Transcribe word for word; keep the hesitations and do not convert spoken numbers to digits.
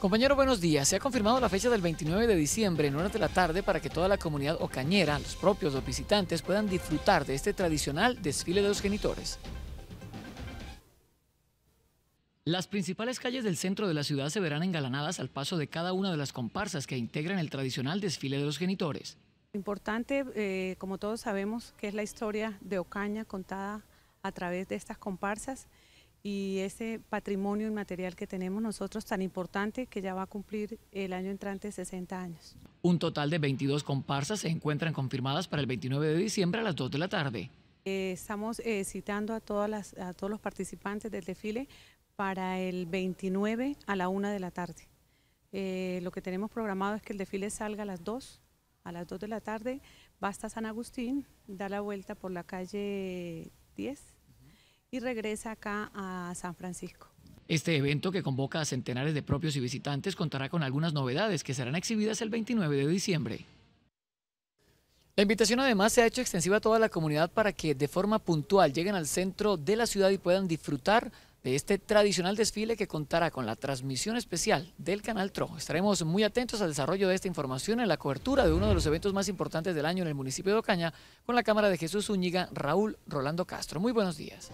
Compañero, buenos días. Se ha confirmado la fecha del veintinueve de diciembre en horas de la tarde para que toda la comunidad ocañera, los propios o visitantes, puedan disfrutar de este tradicional desfile de los genitores. Las principales calles del centro de la ciudad se verán engalanadas al paso de cada una de las comparsas que integran el tradicional desfile de los genitores. Importante, eh, como todos sabemos, que es la historia de Ocaña contada a través de estas comparsas, y ese patrimonio inmaterial que tenemos nosotros tan importante, que ya va a cumplir el año entrante sesenta años. Un total de veintidós comparsas se encuentran confirmadas para el veintinueve de diciembre a las dos de la tarde. Eh, estamos eh, citando a, todas las, a todos los participantes del desfile para el veintinueve a la una de la tarde. Eh, lo que tenemos programado es que el desfile salga a las dos, a las dos de la tarde, va hasta San Agustín, da la vuelta por la calle diez. Y regresa acá a San Francisco. Este evento, que convoca a centenares de propios y visitantes, contará con algunas novedades que serán exhibidas el veintinueve de diciembre. La invitación además se ha hecho extensiva a toda la comunidad para que de forma puntual lleguen al centro de la ciudad y puedan disfrutar de este tradicional desfile, que contará con la transmisión especial del Canal T R O. Estaremos muy atentos al desarrollo de esta información en la cobertura de uno de los eventos más importantes del año en el municipio de Ocaña, con la cámara de Jesús Úñiga, Raúl Rolando Castro. Muy buenos días.